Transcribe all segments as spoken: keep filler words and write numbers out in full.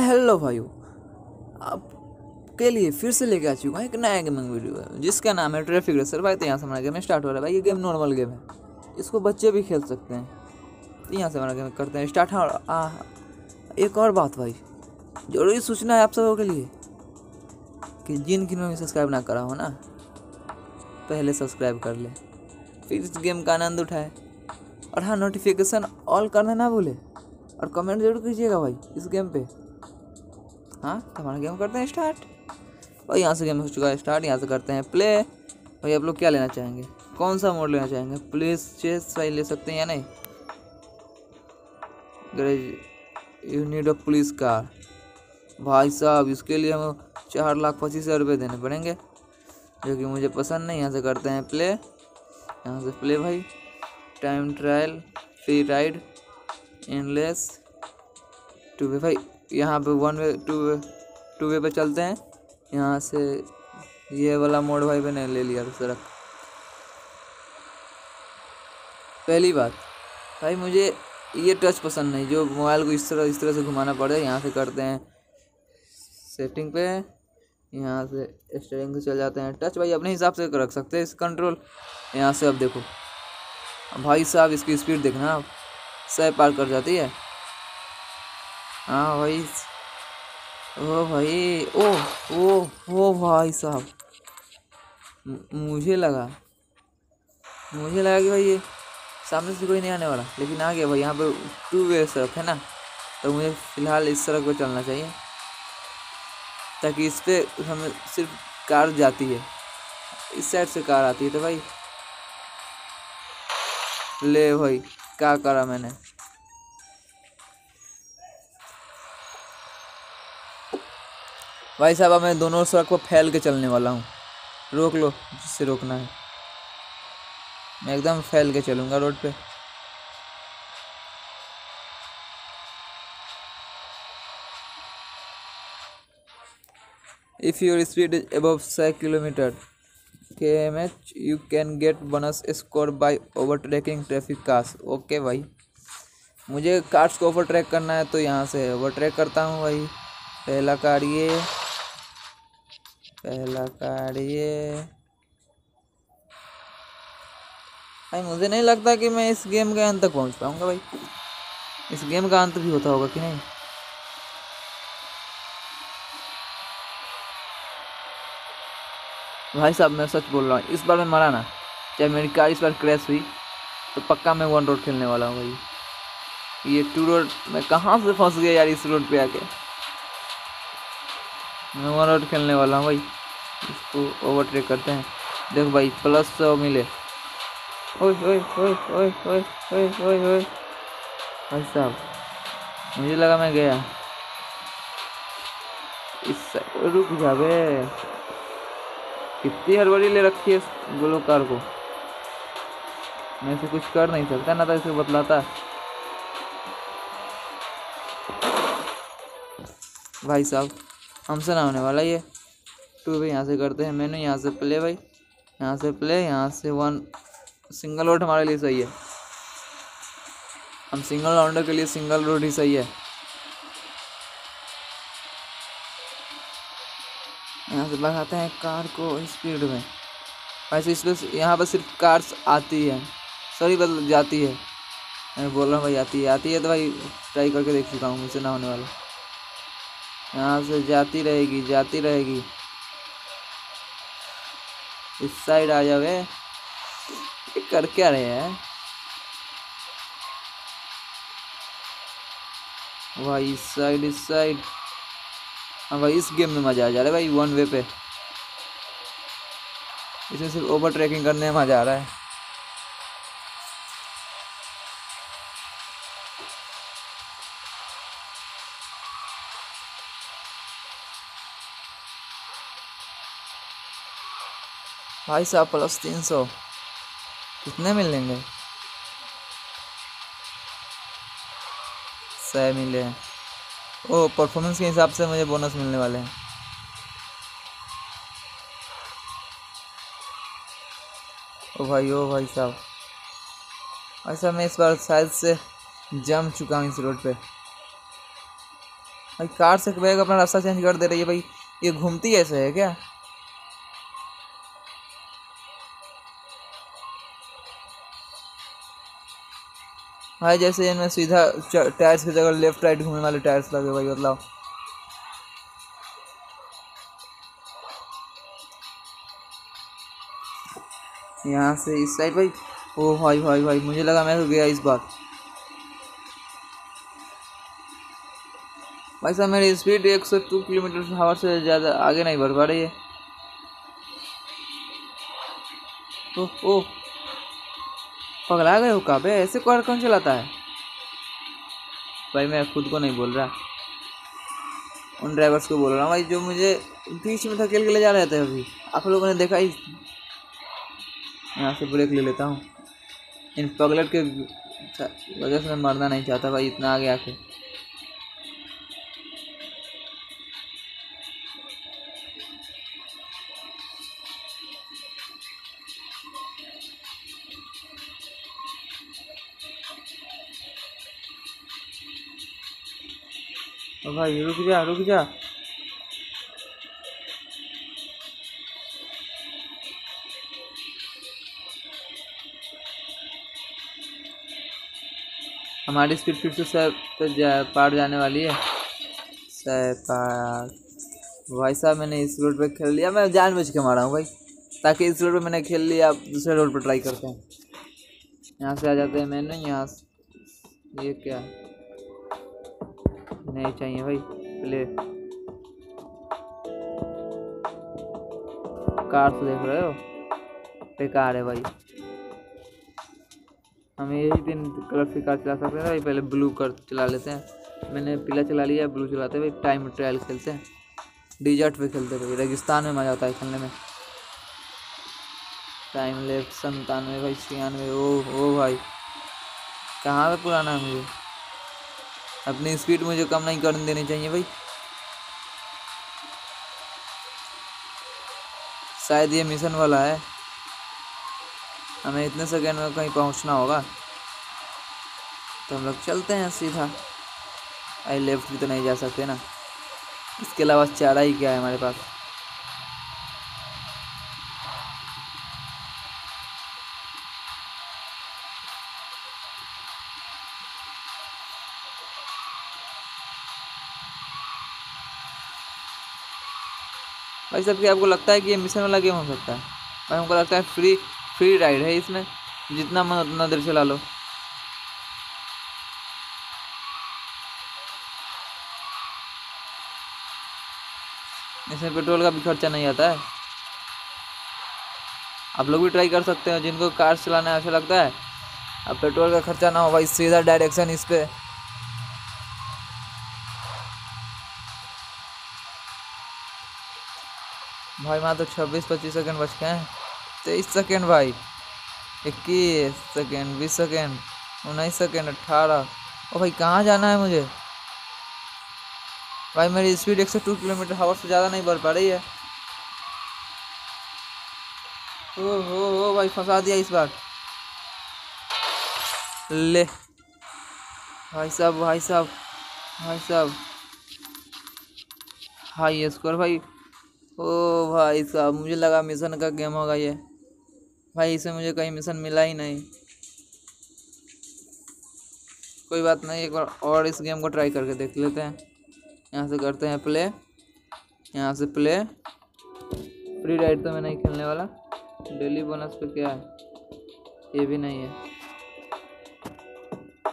Hello भाइयों, आपके लिए फिर से लेके आ चुका हूँ एक नया गेमिंग वीडियो जिसका नाम है ट्रैफिक रेसर। भाई तो यहाँ से हमारा गेम स्टार्ट हो रहा है। भाई ये गेम नॉर्मल गेम है, इसको बच्चे भी खेल सकते हैं। तो यहाँ से हमारा गेम करते हैं स्टार्ट। हाँ, आ, एक और बात भाई, जरूरी सूचना है आप सबों के लिए कि जिन जिन्होंने सब्सक्राइब ना करा हो ना, पहले सब्सक्राइब कर ले, फिर इस गेम का आनंद उठाए। और हाँ, नोटिफिकेशन ऑल करना ना भूले और कमेंट जरूर कीजिएगा भाई इस गेम पे। हाँ तो हमारा गेम करते हैं स्टार्ट। और यहाँ से गेम हो चुका है स्टार्ट। यहाँ से करते हैं प्ले। भाई आप लोग क्या लेना चाहेंगे, कौन सा मोड लेना चाहेंगे? प्लेस चेस भाई ले सकते हैं या नहीं? You need a police car. भाई साहब इसके लिए हम चार लाख पच्चीस हज़ार रुपये देने पड़ेंगे, जो कि मुझे पसंद नहीं। यहाँ से करते हैं प्ले। यहाँ से प्ले भाई, time trial, free ride, endless, two way. भाई यहाँ पे one way, two way two way पे चलते हैं। यहाँ से ये वाला मोड भाई मैंने ले लिया सड़क। पहली बात भाई मुझे ये टच पसंद नहीं, जो मोबाइल को इस तरह इस तरह से घुमाना पड़े। यहाँ से करते हैं सेटिंग पे। यहाँ से स्टेयरिंग से चल जाते हैं। टच भाई अपने हिसाब से रख सकते हैं, इस कंट्रोल। यहाँ से अब देखो भाई साहब, इसकी स्पीड देखना, आप सौ पार कर जाती है। हाँ भाई, ओ भाई, ओ ओ ओ भाई साहब, मुझे लगा मुझे लगा कि भाई ये सामने से कोई नहीं आने वाला, लेकिन आ गया भाई। यहाँ पे टू वे सड़क है ना, तो मुझे फ़िलहाल इस सड़क पे चलना चाहिए, ताकि इस पे हमें सिर्फ कार जाती है, इस साइड से कार आती है। तो भाई ले भाई, क्या करा मैंने। भाई साहब मैं दोनों सड़क पर फैल के चलने वाला हूँ, रोक लो जिससे रोकना है। मैं एकदम फैल के चलूँगा रोड पे। If your speed is above six kilometers per hour, you can get bonus score by overtaking traffic cars. Okay भाई, मुझे कार्स को ओवरटेक करना है, तो यहाँ से ओवरटेक करता हूँ भाई। पहला कार ये, पहला कार ये। भाई मुझे नहीं लगता कि मैं इस गेम के अंत तक पहुँच पाऊँगा। भाई इस गेम का अंत भी होता होगा कि नहीं? भाई साहब मैं सच बोल रहा हूँ, इस बार मैं मरा ना, चाहे मेरी कार इस बार क्रैश हुई, तो पक्का मैं वन रोड खेलने वाला हूँ भाई। ये टू रोड मैं कहाँ से फंस गया यार, इस रोड पे आके मैं वन रोड खेलने वाला हूँ भाई। इसको ओवरटेक करते हैं। देखो भाई प्लस सौ मिले। ओए ओए ओए ओए ओए ओए ओए ओए भाई साहब मुझे लगा मैं गया इस, रुक जा बे, कितनी हड़बड़ी ले रखी है इस गुलोकार को। मैं इसे कुछ कर नहीं सकता ना, तो इसे बतलाता। भाई साहब हमसे ना होने वाला ये टू भी। यहाँ से करते हैं मैंने, यहाँ से प्ले भाई, यहाँ से प्ले, यहाँ से वन। सिंगल रोड हमारे लिए सही है, हम सिंगल राउंडर के लिए सिंगल रोड ही सही है। यहाँ से बढ़ाते हैं कार को स्पीड में। वैसे इसमें यहाँ पर सिर्फ कार्स आती है, सॉरी बदल जाती है, मैं बोल रहा हूँ भाई आती है आती है। तो भाई ट्राई करके देख चुका हूँ, मुझसे ना होने वाला। यहाँ से जाती रहेगी जाती रहेगी। इस साइड आ जावे, कर क्या रहे हैं भाई? इस साइड इस साइड। हाँ भाई इस गेम में मज़ा आ जा रहा है भाई, वन वे पे। इसमें सिर्फ ओवर ट्रैकिंग करने में मज़ा आ रहा है। भाई साहब प्लस तीन सौ कितने मिलेंगे? सही मिले हैं। ओ परफॉर्मेंस के हिसाब से मुझे बोनस मिलने वाले हैं। ओ भाई ओ भाई साहब, भाई साहब मैं इस बार शायद से जम चुका हूँ इस रोड पे। भाई कार से बैग अपना रास्ता चेंज कर दे रही है भाई। ये घूमती ऐसे है क्या? भाई जैसे इनमें सीधा टायर्स की जगह लेफ्ट राइट घूमने वाले टायर्स लगे भाई, मतलब यहाँ से इस साइड भाई। ओ भाई भाई भाई मुझे लगा मैं तो गया इस बार। भाई साहब मेरी स्पीड एक सौ दो किलोमीटर आवर से ज़्यादा आगे नहीं बढ़ पा रही है। ओ ओ पगला गए हो का बे, ऐसे कार कौन चलाता है भाई? मैं खुद को नहीं बोल रहा, उन ड्राइवर्स को बोल रहा हूँ भाई जो मुझे बीच में धकेल के ले जा रहे थे। अभी आप लोगों ने देखा ही। यहाँ से ब्रेक ले लेता हूँ, इन पगलट के वजह से मैं मरना नहीं चाहता भाई इतना आगे आके। तो भाई रुक जा रुक जा। हमारी स्पीड फिर से सर तो जा, पार जाने वाली है सर पार। भाई साहब मैंने इस रोड पे खेल लिया, मैं जानबूझ के मारा हूँ भाई ताकि इस रोड पे मैंने खेल लिया। आप दूसरे रोड पे ट्राई करते हैं। यहाँ से आ जाते हैं। मैंने यहाँ से ये क्या नहीं चाहिए भाई, प्ले कार से देख रहे हो बेकार है भाई। हम यही दिन कलर की कार चला सकते हैं भाई, पहले ब्लू कर चला लेते हैं। मैंने पीला चला लिया, ब्लू चलाते हैं भाई। टाइम ट्रायल खेलते हैं, डिजर्ट पे खेलते हैं भाई, रेगिस्तान में मज़ा आता है खेलने में। टाइम लेफ्ट संतानवे भाई छियानवे। ओ ओ भाई कहाँ पे पुराना है मुझे। अपनी स्पीड मुझे कम नहीं करने देनी चाहिए भाई। शायद ये मिशन वाला है, हमें इतने सेकेंड में कहीं पहुंचना होगा। तो हम लोग चलते हैं सीधा। आई लेफ्ट भी तो नहीं जा सकते ना, इसके अलावा चारा ही क्या है हमारे पास। भाई साहब क्या आपको लगता है कि ये मिशन वाला गेम हो सकता है? भाई हमको लगता है फ्री फ्री राइड है इसमें, जितना मन उतना देर चला लो। इसमें पेट्रोल का भी खर्चा नहीं आता है। आप लोग भी ट्राई कर सकते हो जिनको कार चलाना अच्छा लगता है। अब पेट्रोल का खर्चा ना हो भाई, सीधा डायरेक्शन इस पे। भाई वहाँ तो छब्बीस पच्चीस सेकेंड बच गए हैं। तेईस सेकेंड भाई, इक्कीस सेकेंड, बीस सेकेंड, उन्नीस सेकेंड, अट्ठारह। ओ भाई कहाँ जाना है मुझे? भाई मेरी स्पीड एक सौ दो किलोमीटर आवर से ज़्यादा नहीं बढ़ पा रही है। ओ हो हो भाई फंसा दिया इस बार। ले भाई साहब भाई साहब भाई साहब हाई स्कोर भाई। ओ भाई साहब मुझे लगा मिशन का गेम होगा ये भाई, इसे मुझे कहीं मिशन मिला ही नहीं। कोई बात नहीं, एक बार और इस गेम को ट्राई करके देख लेते हैं। यहाँ से करते हैं प्ले, यहाँ से प्ले। फ्री राइड तो मैं नहीं खेलने वाला। डेली बोनस पे क्या है? ये भी नहीं है।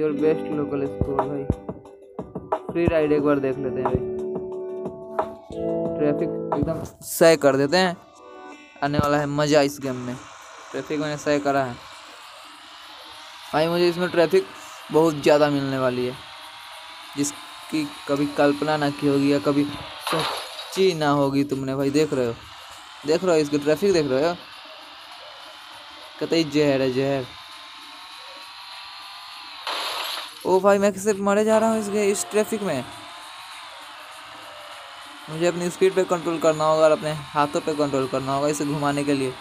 योर बेस्ट लोकल स्कोर भाई। फ्री राइड एक बार देख लेते हैं भाई, ट्रैफिक एकदम सही कर देते हैं। आने वाला है मज़ा इस गेम में। ट्रैफिक मैंने सही करा है भाई, मुझे इसमें ट्रैफिक बहुत ज़्यादा मिलने वाली है जिसकी कभी कल्पना ना की होगी या कभी सोची ना होगी तुमने भाई। देख रहे हो देख रहे हो इसकी ट्रैफिक देख रहे हो, कतई जहर है जहर। ओ भाई मैं सिर्फ मरे जा रहा हूँ इसके इस ट्रैफिक में। मुझे अपनी स्पीड पे कंट्रोल करना होगा और अपने हाथों पे कंट्रोल करना होगा इसे घुमाने के लिए।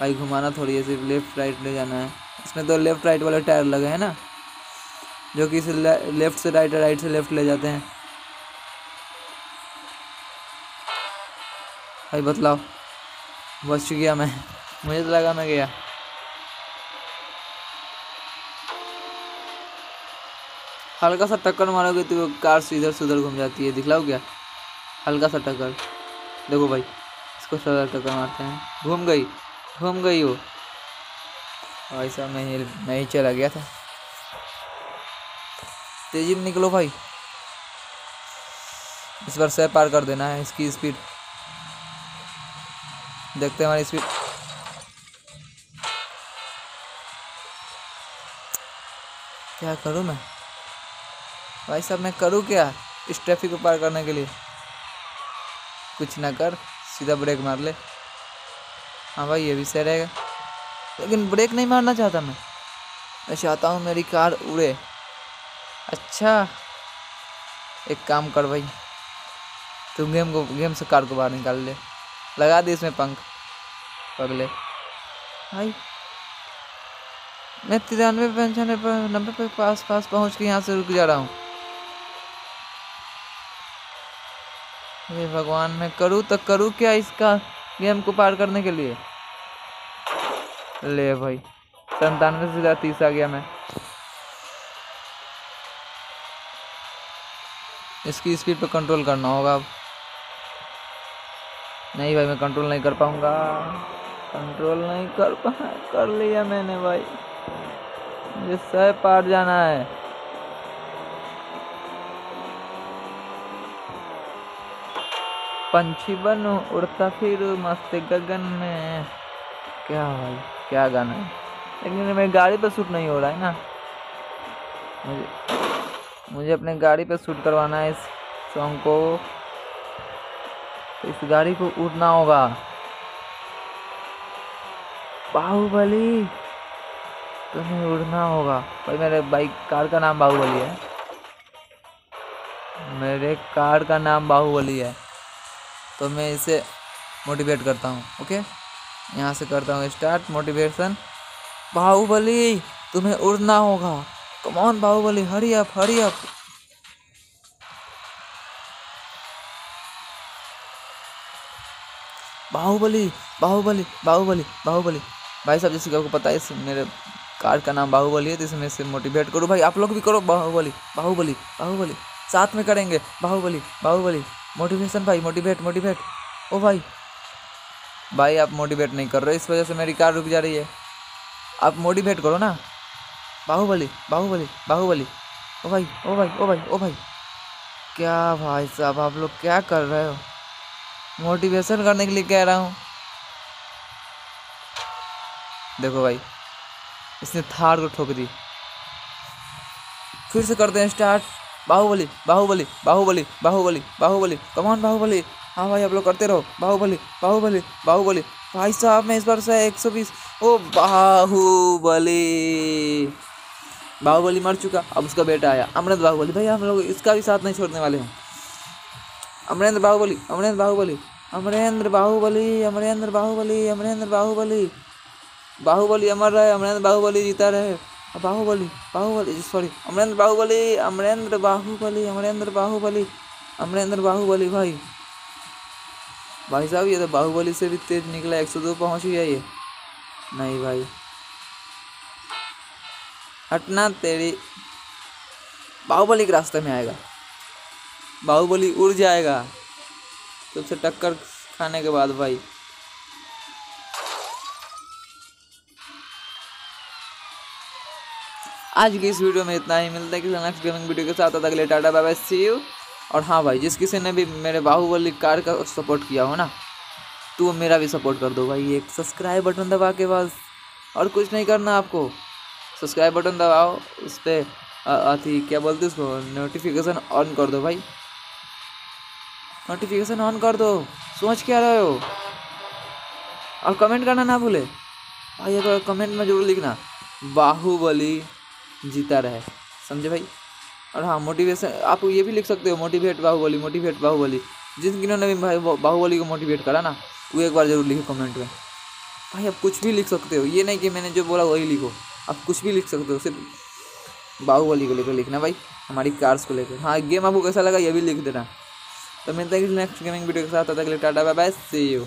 भाई घुमाना थोड़ी है, सिर्फ लेफ़्ट राइट ले जाना है। इसमें तो लेफ़्ट राइट वाले टायर लगे हैं ना, जो कि इसे लेफ़्ट से राइट राइट से लेफ़्ट ले जाते हैं। भाई बतलाओ, बच गया मैं, मुझे तो लगा मैं गया। हल्का सा टक्कर मारोगे तो कार सीधर सुधर घूम जाती है, दिखलाओ क्या? हल्का सा टक्कर, देखो भाई इसको सदा टक्कर मारते हैं, घूम गई घूम गई हो। भाई साहब मैं ही मैं ही चला गया था। तेजी में निकलो भाई, इस बार सह पार कर देना है। इसकी स्पीड देखते हैं, हमारी स्पीड क्या करूं मैं भाई साहब, मैं करूं क्या इस ट्रैफिक को पार करने के लिए? कुछ ना कर, सीधा ब्रेक मार ले। हाँ भाई ये भी सही रहेगा, लेकिन ब्रेक नहीं मारना चाहता मैं मैं चाहता हूँ मेरी कार उड़े। अच्छा एक काम कर भाई, तू गेम को गेम से कार को बाहर निकाल ले, लगा दे इसमें पंख पगले। भाई मैं तिरानवे पंचानवे पर नब्बे पे पास पास पहुंच के यहाँ से रुक जा रहा हूँ। ये भगवान, मैं करूँ तो करूँ क्या इसका गेम को पार करने के लिए? ले भाई संतानवे से सीधा तीस आ गया मैं। इसकी स्पीड पर कंट्रोल करना होगा अब। नहीं भाई मैं कंट्रोल नहीं कर पाऊंगा, कंट्रोल नहीं कर पा कर लिया मैंने भाई, मुझे सह पार जाना है। पंछी बनो उड़ता फिर मस्त गगन में, क्या भाई क्या गाना है, लेकिन मेरी गाड़ी पर शूट नहीं हो रहा है ना। मुझे मुझे अपने गाड़ी पर शूट करवाना है इस सॉन्ग को, तो इस गाड़ी को उड़ना होगा। बाहुबली तुम्हें उड़ना होगा भाई। मेरे बाइक कार का नाम बाहुबली है, मेरे कार का नाम बाहुबली है, तो मैं इसे मोटिवेट करता हूँ। ओके यहाँ से करता हूँ स्टार्ट मोटिवेशन। बाहुबली तुम्हें उड़ना होगा, come on Baahubali, hurry up hurry up. Baahubali Baahubali Baahubali Baahubali. भाई साहब जैसे कि आपको पता है इस मेरे कार का नाम बाहुबली है, तो इसमें से मोटिवेट करो भाई, आप लोग भी करो। बाहुबली बाहुबली बाहुबली, साथ में करेंगे बाहुबली बाहुबली मोटिवेशन भाई, मोटिवेट मोटिवेट। ओ भाई भाई आप मोटिवेट नहीं कर रहे, इस वजह से मेरी कार रुक जा रही है। आप मोटिवेट करो ना, बाहुबली बाहुबली बाहुबली। ओ भाई ओ भाई ओ भाई ओ भाई, क्या भाई साहब आप लोग क्या कर रहे हो? मोटिवेशन करने के लिए कह रहा हूँ। देखो भाई इसने थार को ठोक दी। फिर से करते हैं start, Baahubali Baahubali Baahubali Baahubali Baahubali, come on Baahubali. हाँ भाई आप लोग करते रहो, बाहुबली बाहुबली बाहुबली। भाई साहब मैं इस बार से एक सौ बीस। ओ बाहुबली, बाहुबली मर चुका, अब उसका बेटा आया अमृत बाहुबली। भाई हम लोग इसका भी साथ नहीं छोड़ने वाले हैं। अमरेंद्र बाहुबली अमरेंद्र बाहुबली अमरेंद्र बाहुबली अमरेंद्र बाहुबली अमरेंद्र बाहुबली बाहुबली अमर रहे, अमरेंद्र बाहुबली जीता रहे। बाहुबली बाहुबली सॉरी अमरेंद्र बाहुबली अमरेंद्र बाहुबली अमरेंद्र बाहुबली अमरेंद्र बाहुबली। भाई भाई साहब ये तो बाहुबली से भी तेज निकला, एक सौ दो पहुँच गया ये। नहीं भाई हटना, तेरी बाहुबली के रास्ते में आएगा, बाहुबली उड़ जाएगा तुमसे टक्कर खाने के बाद। भाई आज की इस वीडियो में इतना ही, मिलता है किसी नेक्स्ट गेमिंग वीडियो के साथ, तब तक के लिए tata bye bye see you. और हाँ भाई जिस किसी ने भी मेरे बाहुबली कार का सपोर्ट किया हो ना, तो मेरा भी सपोर्ट कर दो भाई, एक सब्सक्राइब बटन दबा के बस, और कुछ नहीं करना आपको। सब्सक्राइब बटन दबाओ, उस पर अथी क्या बोलते हैं उसको, नोटिफिकेशन ऑन कर दो भाई, नोटिफिकेशन ऑन कर दो। सोच क्या रहे हो? और कमेंट करना ना भूले भाई, अगर कमेंट में जरूर लिखना बाहुबली जीता रहे, समझे भाई? और हाँ मोटिवेशन आप ये भी लिख सकते हो, मोटिवेट बाहुबली मोटिवेट बाहुबली। जिन जिन्होंने भी भाई बाहुबली को मोटिवेट करा ना, वो एक बार जरूर लिखो कमेंट में। भाई आप कुछ भी लिख सकते हो, ये नहीं कि मैंने जो बोला वही लिखो, आप कुछ भी लिख सकते हो, सिर्फ बाहुबली को लेकर लिखना भाई, हमारी कार्स को लेकर। हाँ गेम आपको कैसा लगा ये भी लिख देना। तो मिलते हैं नेक्स्ट गेमिंग वीडियो के साथ, तब तक के लिए tata bye bye, see you.